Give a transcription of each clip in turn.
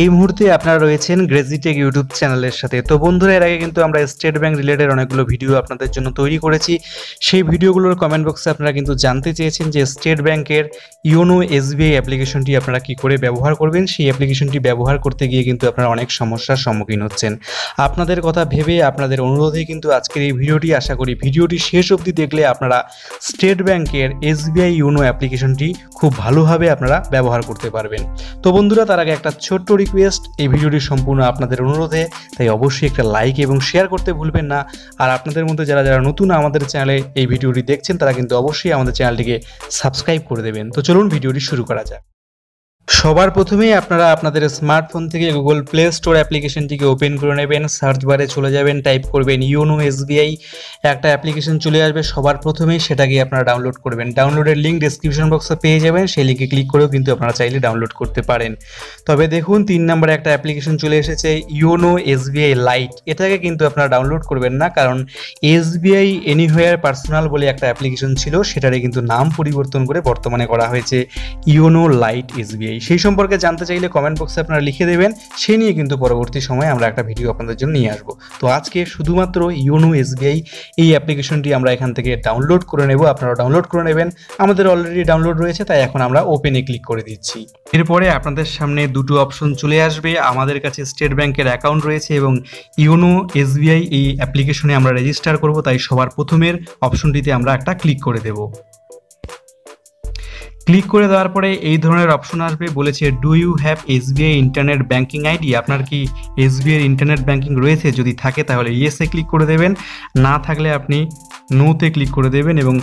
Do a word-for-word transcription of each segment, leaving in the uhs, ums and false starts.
এই মুহূর্তে আপনারা রয়েছেন গ্রেজিটেক ইউটিউব চ্যানেলের সাথে। তো বন্ধুরা, এর আগে কিন্তু আমরা স্টেট ব্যাংক রিলেটেড অনেকগুলো ভিডিও আপনাদের জন্য তৈরি করেছি। সেই ভিডিওগুলোর কমেন্ট বক্সে আপনারা কিন্তু জানতে চেয়েছেন যে স্টেট ব্যাংকের ইয়োনো এসবিআই অ্যাপ্লিকেশনটি আপনারা কি করে ব্যবহার করবেন। সেই অ্যাপ্লিকেশনটি ব্যবহার করতে গিয়ে কিন্তু আপনারা অনেক সমস্যার সম্মুখীন হচ্ছেন। আপনাদের কথা ভেবে, আপনাদের অনুরোধে কিন্তু আজকের এই ভিডিওটি, আশা করি ভিডিওটি শেষ অবধি দেখলে আপনারা স্টেট ব্যাংকের এসবিআই ইয়োনো অ্যাপ্লিকেশনটি খুব ভালোভাবে আপনারা ব্যবহার করতে পারবেন। তো বন্ধুরা, তার আগে একটা ছোট্ট রিকোয়েস্ট, এই ভিডিওটি সম্পূর্ণ আপনাদের অনুরোধে, তাই অবশ্যই একটা লাইক এবং শেয়ার করতে ভুলবেন না। আর আপনাদের মধ্যে যারা যারা নতুন আমাদের চ্যানেলে এই ভিডিওটি দেখছেন, তারা কিন্তু অবশ্যই আমাদের চ্যানেলটিকে সাবস্ক্রাইব করে দেবেন। তো চলুন ভিডিওটি শুরু করা যাক। সবার প্রথমেই আপনারা আপনাদের স্মার্টফোন থেকে গুগল প্লে স্টোর অ্যাপ্লিকেশনটিকে ওপেন করে নেবেন। সার্চ বারে চলে যাবেন, টাইপ করবেন ইয়োনো এসবিআই, একটা অ্যাপ্লিকেশন চলে আসবে। সবার প্রথমেই সেটাকে আপনারা ডাউনলোড করবেন। ডাউনলোডের লিঙ্ক ডেসক্রিপশন বক্সে পেয়ে যাবেন, সেই লিঙ্কে ক্লিক করেও কিন্তু আপনারা চাইলে ডাউনলোড করতে পারেন। তবে দেখুন, তিন নম্বরে একটা অ্যাপ্লিকেশন চলে এসেছে, ইয়োনো এসবিআই লাইট। এটাকে কিন্তু আপনারা ডাউনলোড করবেন না, কারণ এসবিআই এনিহোয়ার পার্সোনাল বলে একটা অ্যাপ্লিকেশন ছিল, সেটারে কিন্তু নাম পরিবর্তন করে বর্তমানে করা হয়েছে ইয়োনো লাইট এসবিআই। সেই সম্পর্কে জানতে চাইলে কমেন্ট বক্সে আপনারা লিখে দেবেন, সেই নিয়ে কিন্তু পরবর্তী সময়ে আমরা একটা ভিডিও আপনাদের জন্য নিয়ে আসবো। তো আজকে শুধুমাত্র ইয়োনো এসবিআই এই অ্যাপ্লিকেশনটি আমরা এখান থেকে ডাউনলোড করে নেব, আপনারা ডাউনলোড করে নেবেন। আমাদের অলরেডি ডাউনলোড রয়েছে, তাই এখন আমরা ওপেনে ক্লিক করে দিচ্ছি। এরপরে আপনাদের সামনে দুটো অপশন চলে আসবে। আমাদের কাছে স্টেট ব্যাংকের অ্যাকাউন্ট রয়েছে এবং ইয়োনো এসবিআই এই অ্যাপ্লিকেশনে আমরা রেজিস্টার করব, তাই সবার প্রথমের অপশনটিতে আমরা একটা ক্লিক করে দেব। ক্লিক করে দেওয়ার পরে এই ধরনের অপশন আসবে, বলেছে do you have SBI internet banking ID, আপনার কি এসবিআইয়ের ইন্টারনেট ব্যাঙ্কিং রয়েছে? যদি থাকে তাহলে ইয়েসে ক্লিক করে দেবেন, না থাকলে আপনি নোতে ক্লিক করে দেবেন এবং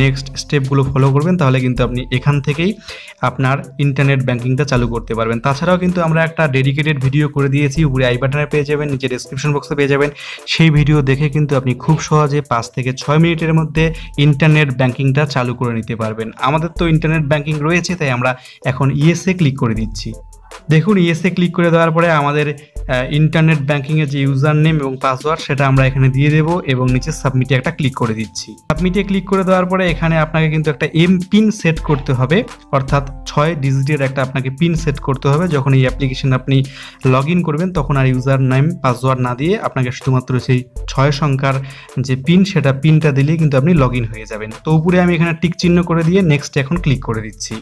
নেক্সট স্টেপগুলো ফলো করবেন। তাহলে কিন্তু আপনি এখান থেকেই আপনার ইন্টারনেট ব্যাঙ্কিংটা চালু করতে পারবেন। তাছাড়াও কিন্তু আমরা একটা ডেডিকেটেড ভিডিও করে দিয়েছি, উপরে আই বাটনে পেয়ে যাবেন, নিচে ডেসক্রিপশন বক্সে পেয়ে যাবেন। সেই ভিডিও দেখে কিন্তু আপনি খুব সহজে পাঁচ থেকে ছয় মিনিটের মধ্যে ইন্টারনেট ব্যাঙ্কিংটা চালু করে নিতে পারবেন। আমাদের তো ইন্টারনেট ব্যাংকিং রয়েছে, তাই আমরা এখন ইয়েসে ক্লিক করে দিচ্ছি। দেখুন, ইয়েসে ক্লিক করে দেওয়ার পরে আমাদের ইন্টারনেট ব্যাংকিংয়ের যে ইউজার নেম এবং পাসওয়ার্ড সেটা আমরা এখানে দিয়ে দেব এবং নিচে সাবমিটে একটা ক্লিক করে দিচ্ছি। সাবমিটে ক্লিক করে দেওয়ার পরে এখানে আপনাকে কিন্তু একটা এম পিন সেট করতে হবে, অর্থাৎ ছয় ডিজিটের একটা আপনাকে পিন সেট করতে হবে। যখন এই অ্যাপ্লিকেশন আপনি লগ ইন করবেন, তখন আর ইউজার নেম পাসওয়ার্ড না দিয়ে আপনাকে শুধুমাত্র সেই ছয় সংখ্যার যে পিন, সেটা পিনটা দিলেই কিন্তু আপনি লগ ইন হয়ে যাবেন। তো উপরে আমি এখানে টিক চিহ্ন করে দিয়ে নেক্সট এখন ক্লিক করে দিচ্ছি।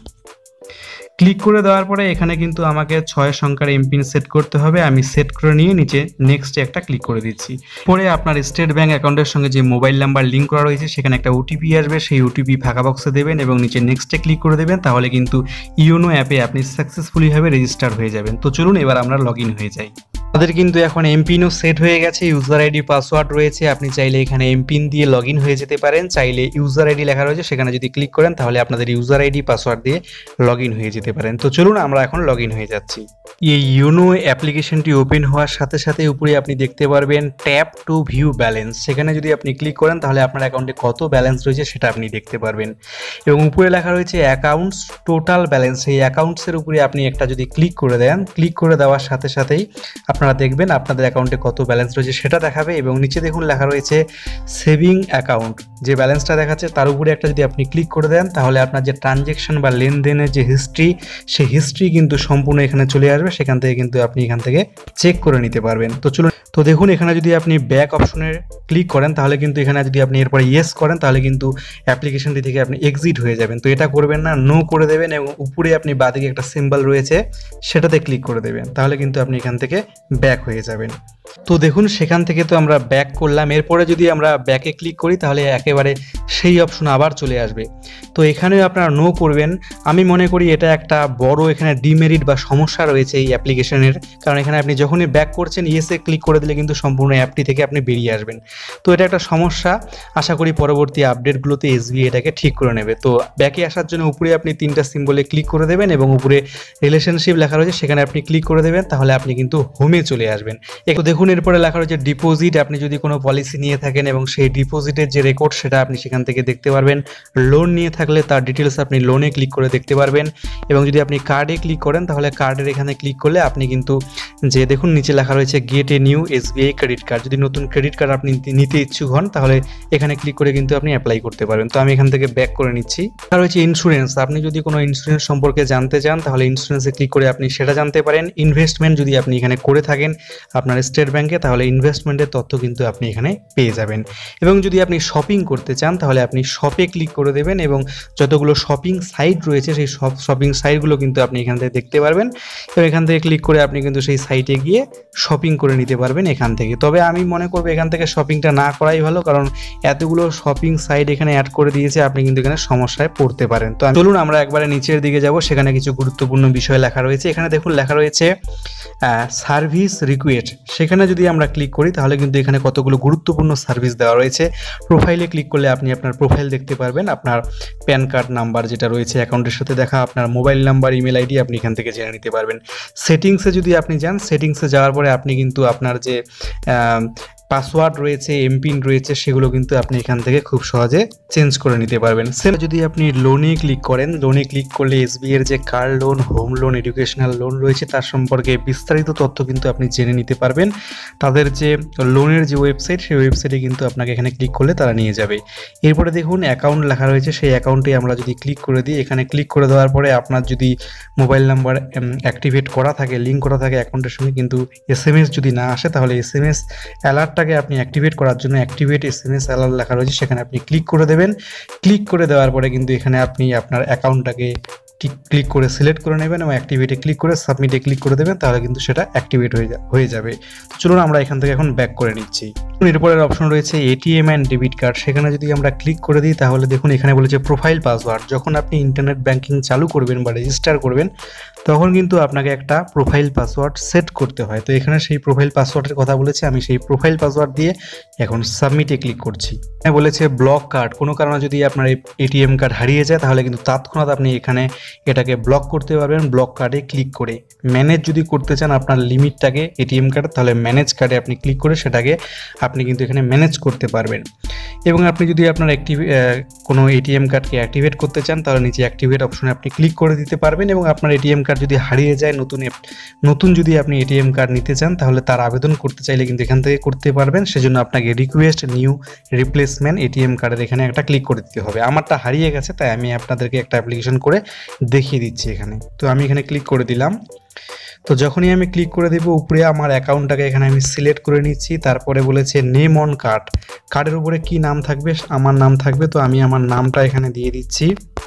ক্লিক করে দেওয়ার পরে এখানে কিন্তু আমাকে ছয় সংখ্যার এমপিন সেট করতে হবে। আমি সেট করে নিয়ে নিচে নেক্সট একটা ক্লিক করে দিচ্ছি। পরে আপনার স্টেট ব্যাংক অ্যাকাউন্টের সঙ্গে যে মোবাইল নাম্বার লিঙ্ক করা রয়েছে, সেখানে একটা ওটিপি আসবে, সেই ওটিপি ফাঁকা বক্সে দেবেন এবং নিচে নেক্সটে ক্লিক করে দেবেন। তাহলে কিন্তু ইয়োনো অ্যাপে আপনি সাকসেসফুলিভাবে রেজিস্টার হয়ে যাবেন। তো চলুন এবার আমরা লগ ইন হয়ে যাই। আমাদের কিন্তু এখন এমপিনও সেট হয়ে গেছে, ইউজার আইডি পাসওয়ার্ড রয়েছে। আপনি চাইলে এখানে এমপিন দিয়ে লগ ইন হয়ে যেতে পারেন, চাইলে ইউজার আইডি লেখা রয়েছে সেখানে যদি ক্লিক করেন তাহলে আপনাদের ইউজার আইডি পাসওয়ার্ড দিয়ে লগ ইন হয়ে যেতে পারেন। তো চলুন আমরা এখন লগ ইন হয়ে যাচ্ছি। এই ইয়োনো অ্যাপ্লিকেশনটি ওপেন হওয়ার সাথে সাথে উপরে আপনি দেখতে পারবেন ট্যাপ টু ভিউ ব্যালেন্স, সেখানে যদি আপনি ক্লিক করেন তাহলে আপনার অ্যাকাউন্টে কত ব্যালেন্স রয়েছে সেটা আপনি দেখতে পারবেন। এবং উপরে লেখা রয়েছে অ্যাকাউন্টস টোটাল ব্যালেন্স, এই অ্যাকাউন্টসের উপরে আপনি একটা যদি ক্লিক করে দেন, ক্লিক করে দেওয়ার সাথে সাথেই আপনারা দেখবেন আপনাদের অ্যাকাউন্টে কত ব্যালেন্স রয়েছে সেটা দেখাবে। এবং নিচে দেখুন লেখা রয়েছে সেভিং অ্যাকাউন্ট, যে ব্যালেন্সটা দেখাচ্ছে তার উপরে একটা যদি আপনি ক্লিক করে দেন তাহলে আপনার যে ট্রানজ্যাকশন বা লেনদেনের যে হিস্ট্রি, সেই হিস্ট্রি কিন্তু সম্পূর্ণ এখানে চলে আসবে। সেখান থেকে কিন্তু আপনি এখান থেকে চেক করে নিতে পারবেন। তো চলুন, তো দেখুন এখানে যদি আপনি ব্যাক অপশনে ক্লিক করেন তাহলে কিন্তু এখানে যদি আপনি এরপরে ইয়েস করেন তাহলে কিন্তু অ্যাপ্লিকেশনটি থেকে আপনি এক্সিট হয়ে যাবেন। তো এটা করবেন না, নো করে দেবেন এবং উপরে আপনি বাদিকে একটা সিম্বল রয়েছে সেটাতে ক্লিক করে দেবেন, তাহলে কিন্তু আপনি এখান থেকে ব্যাক হয়ে যাবেন। তো দেখুন, সেখান থেকে তো আমরা ব্যাক করলাম। এরপরে যদি আমরা ব্যাকে ক্লিক করি তাহলে একেবারে সেই অপশন আবার চলে আসবে। তো এখানে আপনারা নো করবেন। আমি মনে করি এটা একটা বড় এখানে ডিমেরিট বা সমস্যা রয়েছে এই অ্যাপ্লিকেশনের, কারণ এখানে আপনি যখনই ব্যাক করছেন ইয়েসে ক্লিক করে দিলে কিন্তু সম্পূর্ণ অ্যাপটি থেকে আপনি বেরিয়ে আসবেন। তো এটা একটা সমস্যা, আশা করি পরবর্তী আপডেটগুলোতে এসবিআই এটাকে ঠিক করে নেবে। তো ব্যাকে আসার জন্য উপরে আপনি তিনটা সিম্বলে ক্লিক করে দেবেন এবং উপরে রিলেশনশিপ লেখা রয়েছে সেখানে আপনি ক্লিক করে দেবেন, তাহলে আপনি কিন্তু হোমে চলে আসবেন। তো দেখুন, এরপরে লেখা রয়েছে ডিপোজিট, আপনি যদি কোনো পলিসি নিয়ে থাকেন এবং সেই ডিপোজিটের যে রেকর্ড সেটা আপনি সেখান থেকে দেখতে পারবেন। লোন নিয়ে থাকলে তার ডিটেলস আপনি লোনে ক্লিক করে দেখতে পারবেন এবং যদি আপনি কার্ডে ক্লিক করেন তাহলে কার্ডের এখানে ক্লিক করলে আপনি কিন্তু যে দেখুন নিচে লেখা রয়েছে get a new SBI credit card. যদি নতুন ক্রেডিট কার্ড আপনি নিতে ইচ্ছুক হন তাহলে এখানে ক্লিক করে কিন্তু আপনি অ্যাপ্লাই করতে পারবেন। তো আমি এখান থেকে ব্যাক করে নিচ্ছি। আর রয়েছে ইন্স্যুরেন্স, আপনি যদি কোনো ইন্স্যুরেন্স সম্পর্কে জানতে চান তাহলে ইন্স্যুরেন্সে ক্লিক করে আপনি সেটা জানতে পারেন। ইনভেস্টমেন্ট যদি আপনি এখানে করে থাকেন আপনার স্টেট ব্যাংকে তাহলে ইনভেস্টমেন্টের তথ্য কিন্তু আপনি এখানে পেয়ে যাবেন। এবং যদি আপনি শপিং করতে চান তাহলে আপনি শপে ক্লিক করে দেবেন এবং যতগুলো শপিং সাইট রয়েছে সেই সব শপিং সাইটগুলো কিন্তু আপনি এখান থেকে দেখতে পারবেন। এবং এখান থেকে ক্লিক করে আপনি কিন্তু সেই সাইটে গিয়ে শপিং করে নিতে পারবেন এখান থেকে। তবে আমি মনে করবো এখান থেকে শপিংটা না করাই ভালো, কারণ এতগুলো শপিং সাইট এখানে অ্যাড করে দিয়েছে, আপনি কিন্তু এখানে সমস্যায় পড়তে পারেন। তো চলুন আমরা একবারে নিচের দিকে যাব, সেখানে কিছু গুরুত্বপূর্ণ বিষয় লেখা রয়েছে। এখানে দেখুন লেখা রয়েছে সার্ভিস রিকোয়েস্ট, সেখানে যদি আমরা ক্লিক করি তাহলে কিন্তু এখানে কতগুলো গুরুত্বপূর্ণ সার্ভিস দেওয়া রয়েছে। প্রোফাইলে ক্লিক করলে আপনি আপনার প্রোফাইল দেখতে পারবেন, আপনার প্যান কার্ড নাম্বার যেটা রয়েছে, অ্যাকাউন্টের সাথে দেখা আপনার মোবাইল নাম্বার, ইমেল আইডি আপনি এখান থেকে জেনে নিতে পারবেন। সেটিংসে যদি আপনি যান, সেটিংসে যাওয়ার পরে আপনি কিন্তু আপনার যে পাসওয়ার্ড রয়েছে, এমপিন রয়েছে, সেগুলো কিন্তু আপনি এখান থেকে খুব সহজে চেঞ্জ করে নিতে পারবেন। সেটা যদি আপনি লোনে ক্লিক করেন, লোনে ক্লিক করলে এসবিআই এর যে car loan, home loan, educational loan রয়েছে তার সম্পর্কে বিস্তারিত তথ্য কিন্তু আপনি জেনে নিতে পারবেন। তাদের যে লোনের যে ওয়েবসাইট সেই ওয়েবসাইটে কিন্তু আপনাকে এখানে ক্লিক করলে তারা নিয়ে যাবে। এরপরে দেখুন অ্যাকাউন্ট লেখা রয়েছে, সেই অ্যাকাউন্টে আমরা যদি ক্লিক করে দিই, এখানে ক্লিক করে দেওয়ার পরে আপনার যদি মোবাইল নাম্বার অ্যাক্টিভেট করা থাকে, লিঙ্ক করা থাকে অ্যাকাউন্টের সঙ্গে, কিন্তু এস এম এস যদি না আসে তাহলে এস এম এস অ্যালার্টটা আপনি অ্যাক্টিভেট করার জন্য অ্যাক্টিভেট এসএমএস অ্যালার্ট লেখা রয়েছে সেখানে আপনি ক্লিক করে দেবেন। ক্লিক করে দেওয়ার পরে কিন্তু এখানে আপনি আপনার অ্যাকাউন্টটাকে ক্লিক করে সিলেক্ট করে নেবেন এবং অ্যাক্টিভেটে ক্লিক করে সাবমিটে ক্লিক করে দেবেন, তাহলে কিন্তু সেটা অ্যাক্টিভেট হয়ে যাবে। তো চলুন আমরা এখান থেকে এখন ব্যাক করে নিচ্ছি। এরপরের অপশন রয়েছে এটিএম অ্যান্ড ডেবিট কার্ড, সেখানে যদি আমরা ক্লিক করে দিই তাহলে দেখুন এখানে বলেছে প্রোফাইল পাসওয়ার্ড। যখন আপনি ইন্টারনেট ব্যাংকিং চালু করবেন বা রেজিস্টার করবেন তখন কিন্তু আপনাকে একটা প্রোফাইল পাসওয়ার্ড সেট করতে হয়। তো এখানে সেই প্রোফাইল পাসওয়ার্ডের কথা বলেছে, আমি সেই প্রোফাইল পাসওয়ার্ড দিয়ে এখন সাবমিটে ক্লিক করছি। এখানে বলেছে ব্লক কার্ড, কোনো কারণে যদি আপনার এটিএম কার্ড হারিয়ে যায় তাহলে কিন্তু তৎক্ষণাৎ আপনি এখানে এটাকে ব্লক করতে পারবেন ব্লক কার্ডে ক্লিক করে। ম্যানেজ যদি করতে চান আপনার লিমিটটাকে এটিএম কার্ড, তাহলে ম্যানেজ কার্ডে আপনি ক্লিক করে সেটাকে আপনি কিন্তু এখানে ম্যানেজ করতে পারবেন। এবং আপনি যদি আপনার অ্যাক্টিভ কোনো এটিএম কার্ডকে অ্যাক্টিভেট করতে চান তাহলে নিচে অ্যাক্টিভেট অপশনে আপনি ক্লিক করে দিতে পারবেন। এবং আপনার এটিএম কার্ড যদি হারিয়ে যায়, নতুন নতুন যদি আপনি এটিএম কার্ড নিতে চান তাহলে তার আবেদন করতে চাইলে কিন্তু এখান থেকে করতে পারবেন। সেজন্য আপনাকে রিকোয়েস্ট নিউ রিপ্লেসমেন্ট এটিএম কার্ডের এখানে একটা ক্লিক করে দিতে হবে। আমারটা হারিয়ে গেছে তাই আমি আপনাদেরকে একটা অ্যাপ্লিকেশন করে দেখিয়ে দিচ্ছি এখানে। তো আমি এখানে ক্লিক করে দিলাম। তো যখনই আমি ক্লিক করে দেব উপরে আমার অ্যাকাউন্টটাকে এখানে আমি সিলেক্ট করে নিচ্ছি। তারপরে বলেছে নেম অন কার্ড, কার্ডের উপরে কি নাম থাকবে, আমার নাম থাকবে, তো আমি আমার নামটা এখানে দিয়ে দিচ্ছি।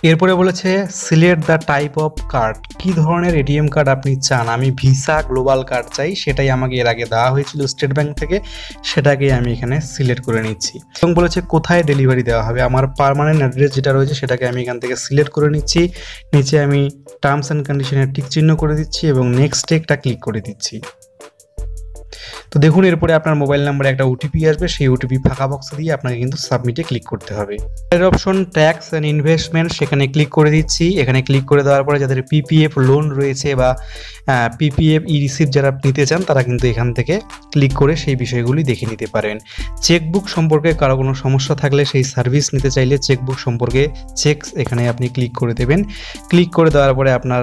এরপরে বলেছে select the type of card, কি ধরনের এটিএম কার্ড আপনি চান। আমি ভিসা গ্লোবাল কার্ড চাই, সেটাই আমাকে এর আগে দেওয়া হয়েছিল স্টেট ব্যাংক থেকে, সেটাকে আমি এখানে সিলেক্ট করে নিচ্ছি। এবং বলেছে কোথায় ডেলিভারি দেওয়া হবে, আমার পার্মানেন্ট অ্যাড্রেস যেটা রয়েছে সেটাকে আমি এখান থেকে সিলেক্ট করে নিচ্ছি। নিচে আমি টার্মস অ্যান্ড কন্ডিশনের টিক চিহ্ন করে দিচ্ছি এবং নেক্সট একটা ক্লিক করে দিচ্ছি। তো দেখুন এরপরে আপনার মোবাইল নাম্বারে একটা ওটিপি আসবে, সেই ওটিপি ফাঁকা বক্সে দিয়ে আপনাকে কিন্তু সাবমিটে ক্লিক করতে হবে। এর অপশন ট্যাক্স অ্যান্ড ইনভেস্টমেন্ট, সেখানে ক্লিক করে দিচ্ছি। এখানে ক্লিক করে দেওয়ার পরে যাদের পিপিএফ লোন রয়েছে বা পিপিএফ ই রিসিপ্ট যারা নিতে চান তারা কিন্তু এখান থেকে ক্লিক করে সেই বিষয়গুলি দেখে নিতে পারেন। চেকবুক সম্পর্কে কারো কোনো সমস্যা থাকলে সেই সার্ভিস নিতে চাইলে চেকবুক সম্পর্কে চেকস এখানে আপনি ক্লিক করে দেবেন। ক্লিক করে দেওয়ার পরে আপনার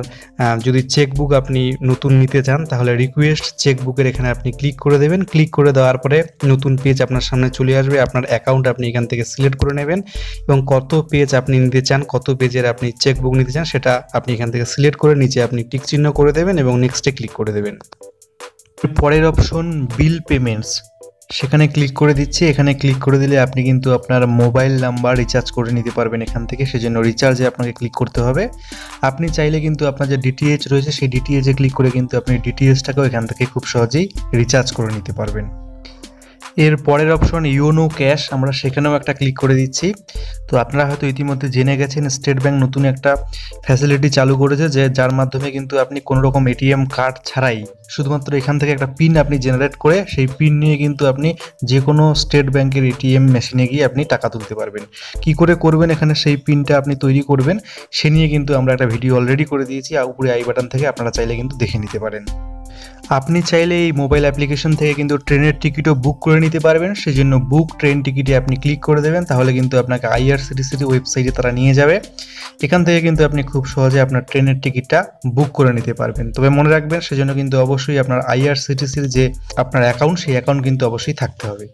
যদি চেকবুক আপনি নতুন নিতে চান তাহলে রিকোয়েস্ট চেকবুকের এখানে আপনি ক্লিক করে দেবেন। ক্লিক করে দেওয়ার পরে নতুন পেজ আপনার সামনে চলে আসবে, আপনার অ্যাকাউন্ট আপনি এখান থেকে সিলেক্ট করে নেবেন এবং কত পেজ আপনি নিতে চান, কত পেজের আপনি চেকবুক নিতে চান সেটা আপনি এখান থেকে সিলেক্ট করে নিচে আপনি টিক চিহ্ন করে দেবেন এবং নেক্সটে ক্লিক করে দেবেন। পরের অপশন বিল পেমেন্টস, সেখানে ক্লিক করে দিচ্ছি। এখানে ক্লিক করে দিলে আপনি কিন্তু আপনার মোবাইল নাম্বার রিচার্জ করে নিতে পারবেন এখান থেকে, সেজন্য রিচার্জে আপনাকে ক্লিক করতে হবে। আপনি চাইলে কিন্তু আপনার যে ডিটিএইচ রয়েছে সেই ডিটিএইচে ক্লিক করে কিন্তু আপনি ডিটিএইচটাকেও এখান থেকে খুব সহজেই রিচার্জ করে নিতে পারবেন। এর পরের অপশন ইয়োনো ক্যাশ, আমরা সেখানেও একটা ক্লিক করে দিচ্ছি। তো আপনারা হয়তো ইতিমধ্যে জেনে গেছেন স্টেট ব্যাংক নতুন একটা ফ্যাসিলিটি চালু করেছে, যে যার মাধ্যমে কিন্তু আপনি কোনো রকম এটিএম কার্ড ছাড়াই শুধুমাত্র এখান থেকে একটা পিন আপনি জেনারেট করে সেই পিন নিয়ে কিন্তু আপনি যে কোনো স্টেট ব্যাংকের এটিএম মেশিনে গিয়ে আপনি টাকা তুলতে পারবেন। কি করে করবেন, এখানে সেই পিনটা আপনি তৈরি করবেন, সে নিয়ে কিন্তু আমরা একটা ভিডিও অলরেডি করে দিয়েছি, উপরে আই বাটন থেকে আপনারা চাইলে কিন্তু দেখে নিতে পারেন। আপনি চাইলে এই মোবাইল অ্যাপ্লিকেশন থেকে কিন্তু ট্রেনের টিকিটও বুক করে নিতে পারবেন। সেজন্য বুক ট্রেন টিকিটে আপনি ক্লিক করে দেবেন, তাহলে কিন্তু আপনাকে আইআরসিটিসির ওয়েবসাইটে তারা নিয়ে যাবে। এখান থেকে কিন্তু আপনি খুব সহজে আপনার ট্রেনের টিকিটটা বুক করে নিতে পারবেন। তবে মনে রাখবেন সেজন্য কিন্তু অবশ্যই আপনার আইআরসিটিসির যে আপনার অ্যাকাউন্ট, সেই অ্যাকাউন্ট কিন্তু অবশ্যই থাকতে হবে।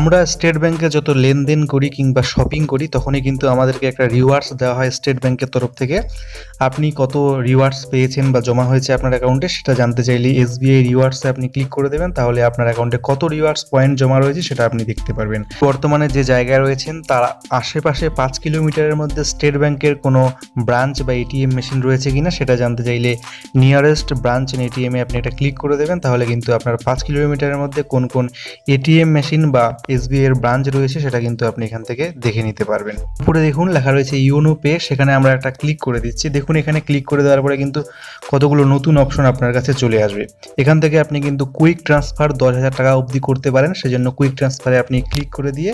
আমরা স্টেট ব্যাংকে যত লেনদেন করি কিংবা শপিং করি তখনই কিন্তু আমাদেরকে একটা রিওয়ার্ডস দেওয়া হয় স্টেট ব্যাংকের তরফ থেকে। আপনি কত রিওয়ার্ডস পেয়েছেন বা জমা হয়েছে আপনার অ্যাকাউন্টে সেটা জানতে চাইলে এসবিআই রিওয়ার্ডসে আপনি ক্লিক করে দেবেন, তাহলে আপনার অ্যাকাউন্টে কত রিওয়ার্ডস পয়েন্ট জমা রয়েছে সেটা আপনি দেখতে পারবেন। বর্তমানে যে জায়গায় রয়েছেন তার আশেপাশে পাঁচ কিলোমিটারের মধ্যে স্টেট ব্যাংকের কোনো ব্রাঞ্চ বা এটিএম মেশিন রয়েছে কিনা সেটা জানতে চাইলে নিয়ারেস্ট ব্রাঞ্চ এন্ড এটিএমে আপনি এটা ক্লিক করে দেবেন, তাহলে কিন্তু আপনার পাঁচ কিলোমিটারের মধ্যে কোন কোন এটিএম মেশিন বা এসবিআই এর ব্রাঞ্চ রয়েছে সেটা কিন্তু আপনি এখান থেকে দেখে নিতে পারবেন। উপরে দেখুন লেখা রয়েছে ইয়োনো পে, সেখানে আমরা একটা ক্লিক করে দিচ্ছি। দেখুন এখানে ক্লিক করে দেওয়ার পরে কিন্তু কতগুলো নতুন অপশন আপনার কাছে চলে আসবে। এখান থেকে আপনি কিন্তু কুইক ট্রান্সফার দশ হাজার টাকা অবধি করতে পারেন। সেজন্য কুইক ট্রান্সফারে আপনি ক্লিক করে দিয়ে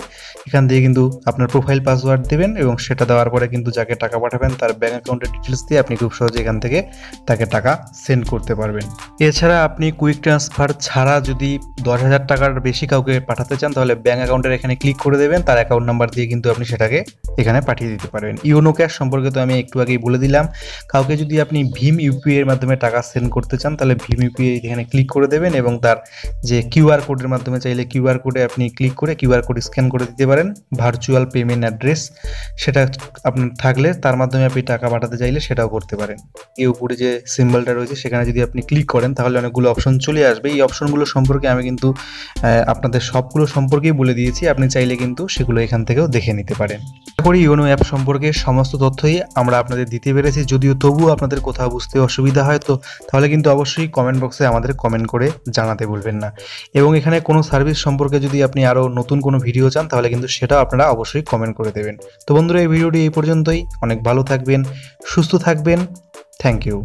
এখান থেকে কিন্তু আপনার প্রোফাইল পাসওয়ার্ড দেবেন এবং সেটা দেওয়ার পরে কিন্তু যাকে টাকা পাঠাবেন তার ব্যাঙ্ক অ্যাকাউন্টের ডিটেলস দিয়ে আপনি খুব সহজে এখান থেকে তাকে টাকা সেন্ড করতে পারবেন। এছাড়া আপনি কুইক ট্রান্সফার ছাড়া যদি দশ হাজার টাকার বেশি কাউকে পাঠাতে চান তাহলে ব্যাঙ্ক অ্যাকাউন্টের এখানে ক্লিক করে দেবেন, তার অ্যাকাউন্ট নাম্বার দিয়ে কিন্তু আপনি সেটাকে এখানে পাঠিয়ে দিতে পারবেন। ইয়োনো ক্যাশ সম্পর্কে তো আমি একটু আগেই বলে দিলাম। কাউকে যদি আপনি ভীম ইউপিআই এর মাধ্যমে টাকা সেন্ড করতে চান তাহলে ভীম ইউপিআই এখানে ক্লিক করে দেবেন এবং তার যে কিউআর কোডের মাধ্যমে চাইলে কিউআর কোডে আপনি ক্লিক করে কিউআর কোড স্ক্যান করে দিতে পারেন। ভার্চুয়াল পেমেন্ট অ্যাড্রেস সেটা আপনার থাকলে তার মাধ্যমে আপনি টাকা পাঠাতে চাইলে সেটাও করতে পারেন। এই উপরে যে সিম্বলটা রয়েছে সেখানে যদি আপনি ক্লিক করেন তাহলে অনেকগুলো অপশন চলে আসবে। এই অপশনগুলো সম্পর্কে আমি কিন্তু আপনাদের সবগুলো সম্পর্কে বলে দিয়েছি, আপনি চাইলে কিন্তু সেগুলো এখান থেকেও দেখে নিতে পারেন। আশা করি ইয়োনো অ্যাপ সম্পর্কে সমস্ত তথ্যই আমরা আপনাদের দিতে পেরেছি। যদিও তবুও আপনাদের কোথাও বুঝতে অসুবিধা হয় তো তাহলে কিন্তু অবশ্যই কমেন্ট বক্সে আমাদের কমেন্ট করে জানাতে ভুলবেন না। এবং এখানে কোনো সার্ভিস সম্পর্কে যদি আপনি আরও নতুন কোনো ভিডিও চান তাহলে কিন্তু সেটাও আপনারা অবশ্যই কমেন্ট করে দেবেন। তো বন্ধুরা, এই ভিডিওটি এই পর্যন্তই। অনেক ভালো থাকবেন, সুস্থ থাকবেন। Thank you.